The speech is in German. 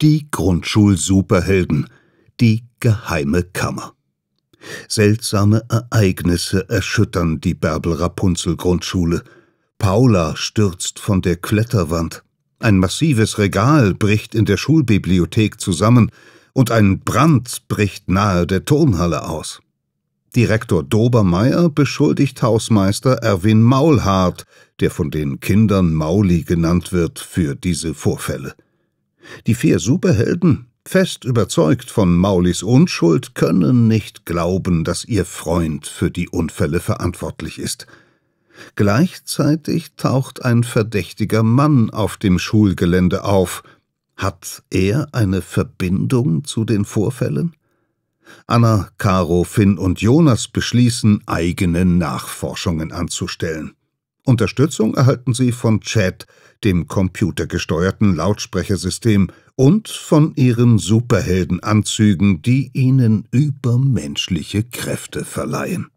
Die Grundschul-Superhelden, die geheime Kammer. Seltsame Ereignisse erschüttern die Bärbel-Rapunzel-Grundschule. Paula stürzt von der Kletterwand. Ein massives Regal bricht in der Schulbibliothek zusammen und ein Brand bricht nahe der Turnhalle aus. Direktor Dobermeier beschuldigt Hausmeister Erwin Maulhardt, der von den Kindern Mauli genannt wird, für diese Vorfälle. Die vier Superhelden, fest überzeugt von Maulis Unschuld, können nicht glauben, dass ihr Freund für die Unfälle verantwortlich ist. Gleichzeitig taucht ein verdächtiger Mann auf dem Schulgelände auf. Hat er eine Verbindung zu den Vorfällen? Anna, Caro, Finn und Jonas beschließen, eigene Nachforschungen anzustellen. Unterstützung erhalten sie von Chat, dem computergesteuerten Lautsprechersystem, und von ihren Superheldenanzügen, die ihnen übermenschliche Kräfte verleihen.